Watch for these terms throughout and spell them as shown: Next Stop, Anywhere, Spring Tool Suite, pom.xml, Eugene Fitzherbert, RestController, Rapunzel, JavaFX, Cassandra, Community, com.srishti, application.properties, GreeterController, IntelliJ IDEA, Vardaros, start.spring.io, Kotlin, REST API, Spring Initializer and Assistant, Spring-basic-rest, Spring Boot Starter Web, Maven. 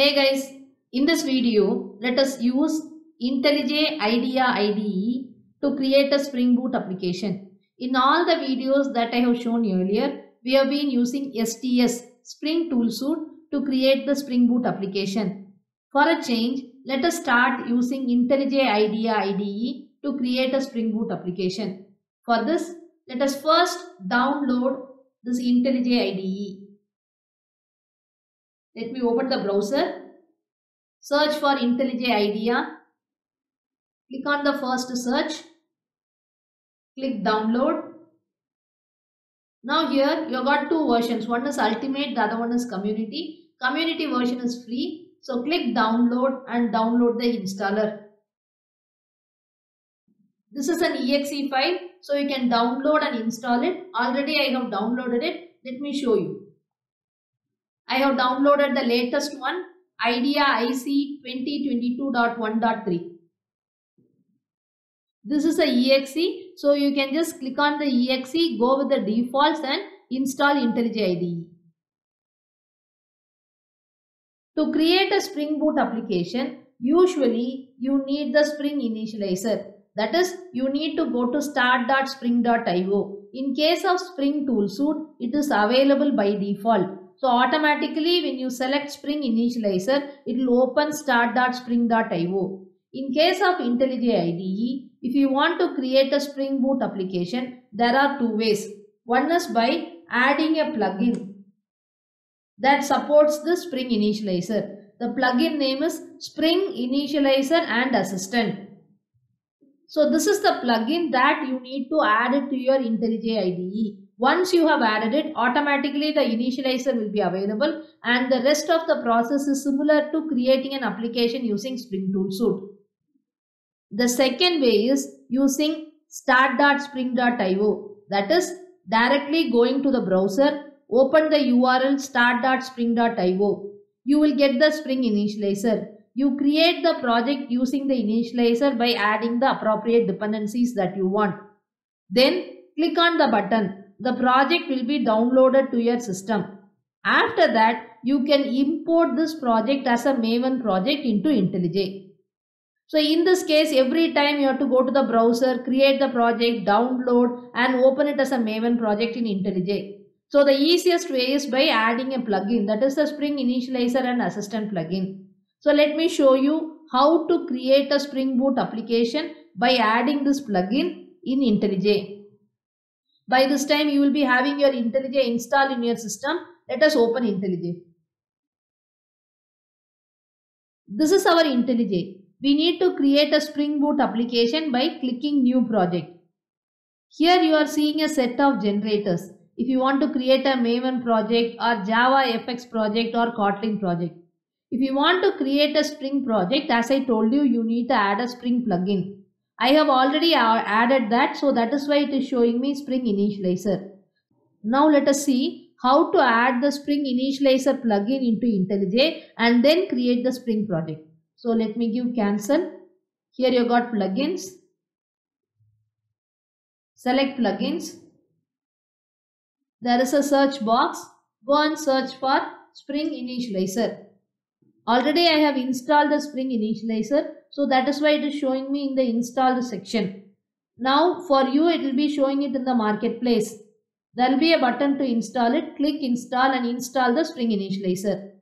Hey guys, in this video, let us use IntelliJ IDEA IDE to create a Spring Boot application. In all the videos that I have shown earlier, we have been using STS, Spring Tool Suite, to create the Spring Boot application. For a change, let us start using IntelliJ IDEA IDE to create a Spring Boot application. For this, let us first download this IntelliJ IDE. Let me open the browser, search for IntelliJ IDEA, click on the first search, click download. Now here you got two versions, one is Ultimate, the other one is Community. Community version is free, so click download and download the installer. This is an exe file, so you can download and install it. Already I have downloaded it, let me show you. I have downloaded the latest one, IDEA IC 2022.1.3. This is a exe, so you can just click on the exe, go with the defaults and install IntelliJ IDE. To create a Spring Boot application, usually you need the Spring Initializer. That is, you need to go to start.spring.io. In case of Spring Tool Suite, it is available by default. So automatically when you select Spring Initializer, it will open start.spring.io. In case of IntelliJ IDE, if you want to create a Spring Boot application, there are two ways. One is by adding a plugin that supports the Spring Initializer. The plugin name is Spring Initializer and Assistant. So this is the plugin that you need to add it to your IntelliJ IDE. Once you have added it, automatically the initializer will be available and the rest of the process is similar to creating an application using Spring Tool Suite. The second way is using start.spring.io, that is directly going to the browser, open the URL start.spring.io. You will get the Spring Initializer. You create the project using the initializer by adding the appropriate dependencies that you want. Then click on the button. The project will be downloaded to your system. After that, you can import this project as a Maven project into IntelliJ. So in this case, every time you have to go to the browser, create the project, download and open it as a Maven project in IntelliJ. So the easiest way is by adding a plugin, that is the Spring Initializer and Assistant plugin. So let me show you how to create a Spring Boot application by adding this plugin in IntelliJ. By this time, you will be having your IntelliJ installed in your system. Let us open IntelliJ. This is our IntelliJ. We need to create a Spring Boot application by clicking New Project. Here you are seeing a set of generators. If you want to create a Maven project or JavaFX project or Kotlin project. If you want to create a Spring project, as I told you, you need to add a Spring plugin. I have already added that, so that is why it is showing me Spring Initializer. Now let us see how to add the Spring Initializer plugin into IntelliJ and then create the Spring project. So let me give cancel. Here you got plugins. Select plugins. There is a search box. Go and search for Spring Initializer. Already I have installed the Spring Initializer. So that is why it is showing me in the installed section. Now for you it will be showing it in the marketplace. There will be a button to install it. Click install and install the Spring Initializer.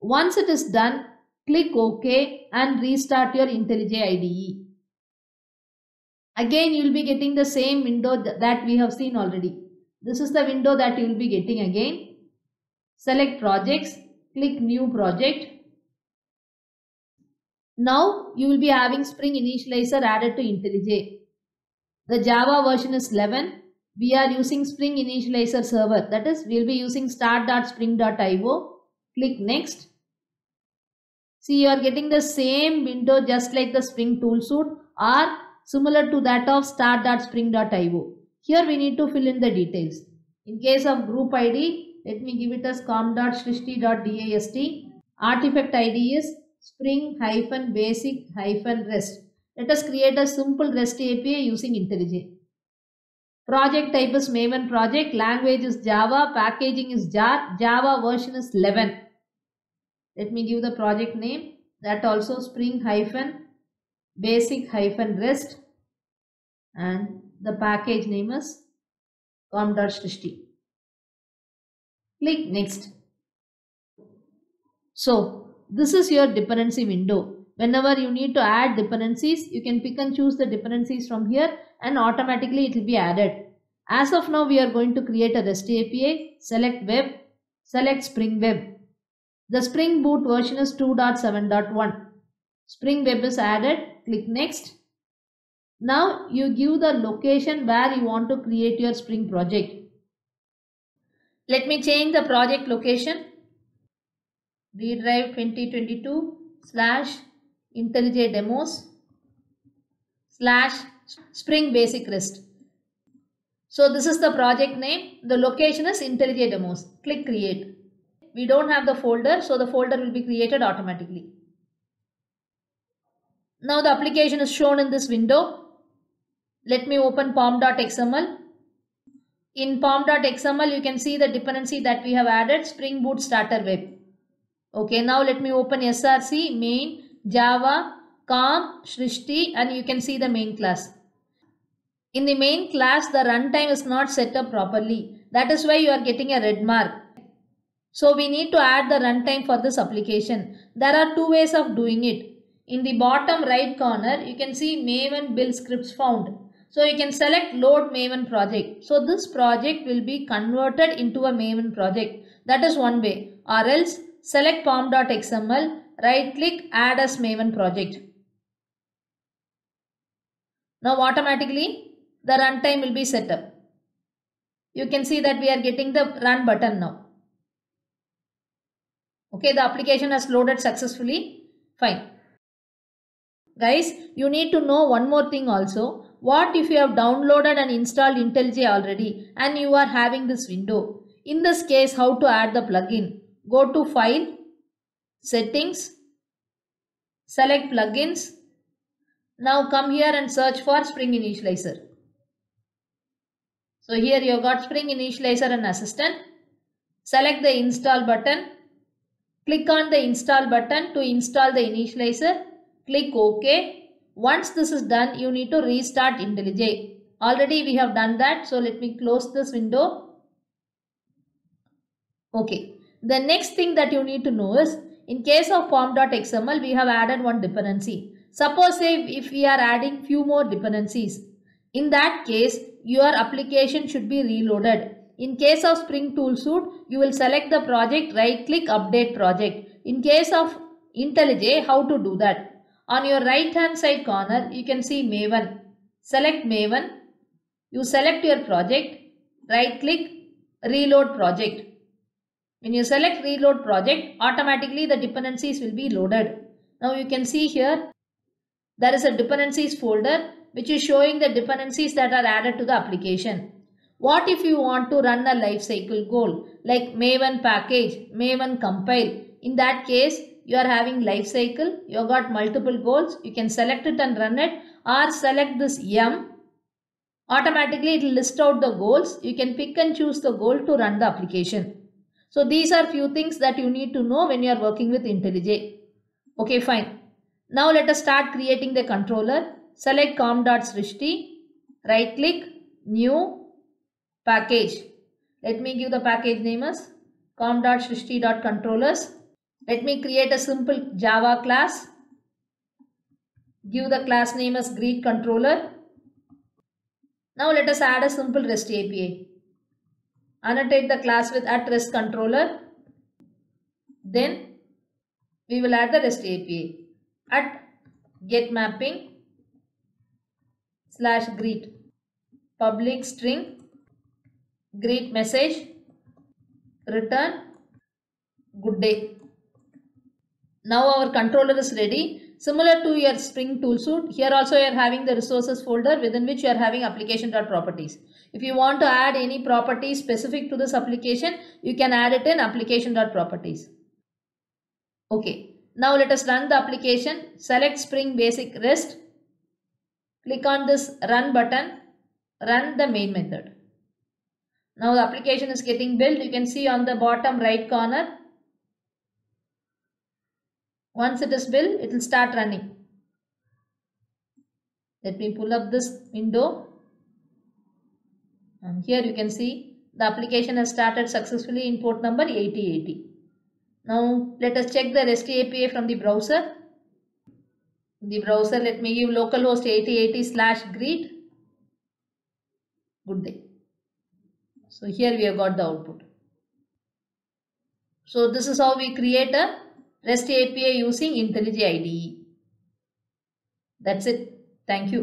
Once it is done, click OK and restart your IntelliJ IDE. Again you will be getting the same window that we have seen already. This is the window that you will be getting again. Select projects. Click new project. Now you will be having Spring Initializer added to IntelliJ. The Java version is 11. We are using Spring Initializer server. That is, we will be using start.spring.io. Click next. See, you are getting the same window just like the Spring Tool Suite or similar to that of start.spring.io. Here we need to fill in the details. In case of group ID, let me give it as com.srishti.dist. Artifact ID is Spring-basic-rest. Let us create a simple REST API using IntelliJ. Project type is Maven project, language is Java, packaging is jar, Java version is 11. Let me give the project name, that also Spring-basic-rest, and the package name is com.srishti. Click next. So this is your dependency window. Whenever you need to add dependencies, you can pick and choose the dependencies from here and automatically it will be added. As of now, we are going to create a REST API, select web, select Spring Web. The Spring Boot version is 2.7.1. Spring Web is added, click next. Now you give the location where you want to create your Spring project. Let me change the project location. /IntelliJ Demos/Spring-basic-rest. So this is the project name. The location is IntelliJ Demos. Click create. We don't have the folder, so the folder will be created automatically. Now the application is shown in this window. Let me open pom.xml. In pom.xml, you can see the dependency that we have added, Spring Boot Starter Web. Okay, now let me open src, main, java, com, shrishti, and you can see the main class. In the main class, the runtime is not set up properly. That is why you are getting a red mark. So we need to add the runtime for this application. There are two ways of doing it. In the bottom right corner, you can see Maven build scripts found. So you can select load Maven project. So this project will be converted into a Maven project. That is one way. Or else, select pom.xml, right click, add as Maven project. Now automatically the runtime will be set up. You can see that we are getting the run button now. Okay, the application has loaded successfully. Fine. Guys, you need to know one more thing also. What if you have downloaded and installed IntelliJ already and you are having this window? In this case, how to add the plugin? Go to File, Settings, select Plugins. Now come here and search for Spring Initializer. So here you got Spring Initializer and Assistant. Select the Install button. Click on the Install button to install the initializer. Click OK. Once this is done, you need to restart IntelliJ. Already we have done that. So let me close this window. Okay. The next thing that you need to know is, in case of pom.xml, we have added one dependency. Suppose if we are adding few more dependencies, in that case, your application should be reloaded. In case of Spring Tool Suite, you will select the project, right click, update project. In case of IntelliJ, how to do that? On your right hand side corner, you can see Maven. Select Maven. You select your project, right click, reload project. When you select reload project, automatically the dependencies will be loaded. Now you can see here, there is a dependencies folder which is showing the dependencies that are added to the application. What if you want to run a lifecycle goal like Maven package, Maven compile? In that case, you are having lifecycle, you have got multiple goals, you can select it and run it, or select this yum. Automatically it will list out the goals. You can pick and choose the goal to run the application. So these are few things that you need to know when you are working with IntelliJ. Okay, fine. Now let us start creating the controller. Select com.srishti, right click, new, package. Let me give the package name as com.srishti.controllers. Let me create a simple Java class. Give the class name as GreeterController. Now let us add a simple REST API. Annotate the class with @RestController. Then we will add the REST API @getMapping/greet, public string greet message, return good day. Now our controller is ready. Similar to your Spring Tool Suite, here also you are having the resources folder within which you are having application.properties. If you want to add any property specific to this application, you can add it in application.properties. Okay, now let us run the application. Select Spring-basic-rest. Click on this run button. Run the main method. Now the application is getting built. You can see on the bottom right corner. Once it is built, it will start running. Let me pull up this window. And here you can see the application has started successfully in port number 8080. Now let us check the REST API from the browser. In the browser, let me give localhost 8080/greet. Good day. So here we have got the output. So this is how we create a REST API using IntelliJ IDE. That's it. Thank you.